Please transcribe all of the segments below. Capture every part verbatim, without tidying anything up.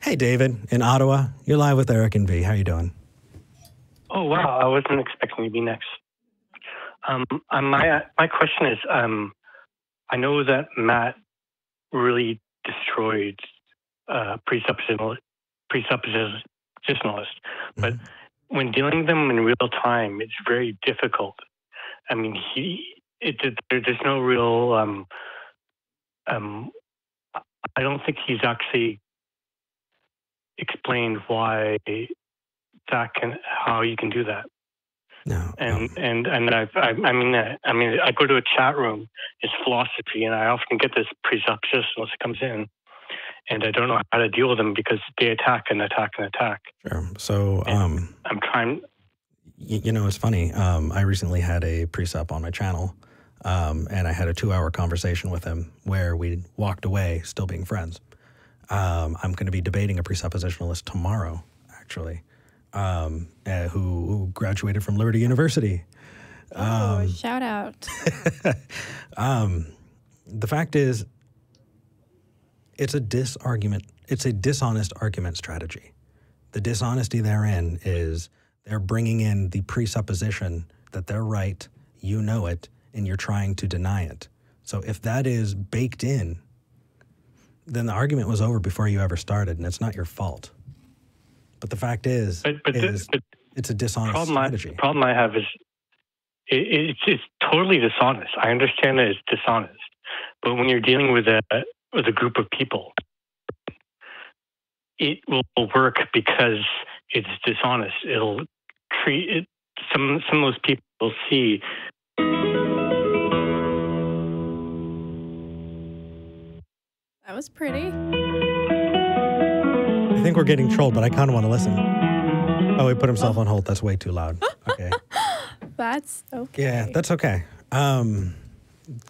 Hey, David, in Ottawa, you're live with Eric and V. How are you doing? Oh, wow. I wasn't expecting to be next. Um, my, my question is, um, I know that Matt really destroyed uh, presuppositional, presuppositionalist, but mm-hmm. when dealing with them in real time, it's very difficult. I mean, he, it, there, there's no real, um, um, I don't think he's actually explained why that can, how you can do that. No, and, no. and and I I, I mean I, I mean I go to a chat room. It's philosophy, and I often get this presuppositionalist comes in, and I don't know how to deal with them because they attack and attack and attack. Sure. So and um, I'm trying. You, you know, it's funny. Um, I recently had a presup on my channel, um, and I had a two-hour conversation with him where we walked away still being friends. Um, I'm going to be debating a presuppositionalist tomorrow, actually. Um, uh, who, who graduated from Liberty University. Um, oh, shout out. um, the fact is, it's a disargument, it's a dishonest argument strategy. The dishonesty therein is they're bringing in the presupposition that they're right, you know it, and you're trying to deny it. So if that is baked in, then the argument was over before you ever started, and it's not your fault. But the fact is, but, but is the, but it's a dishonest problem strategy. I, the problem I have is it, it's, it's totally dishonest. I understand that it's dishonest. But when you're dealing with a, with a group of people, it will work because it's dishonest. It'll treat it, some, some of those people will see. That was pretty. I think we're getting trolled, but I kind of want to listen. Oh, he put himself on hold. That's way too loud. Okay. That's okay. Yeah, that's okay. Um,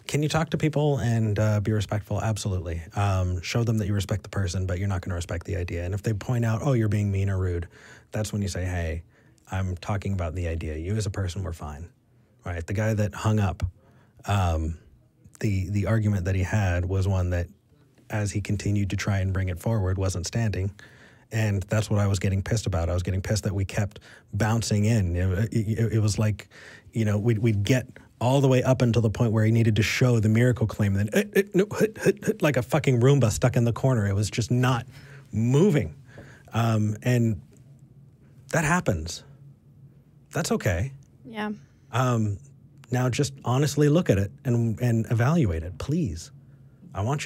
can you talk to people and uh, be respectful? Absolutely. Um, show them that you respect the person, but you're not going to respect the idea. And if they point out, oh, you're being mean or rude, that's when you say, hey, I'm talking about the idea. You as a person were fine. All right. The guy that hung up, um, the, the argument that he had was one that, as he continued to try and bring it forward, wasn't standing. And that's what I was getting pissed about. I was getting pissed that we kept bouncing in. It, it, it was like, you know, we'd, we'd get all the way up until the point where he needed to show the miracle claim, and then it, it, like a fucking Roomba stuck in the corner. It was just not moving. Um, and that happens. That's okay. Yeah. Um, now just honestly look at it and, and evaluate it, please. I want you